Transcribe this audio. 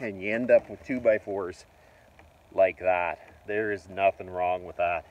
and you end up with 2x4s like that. There is nothing wrong with that.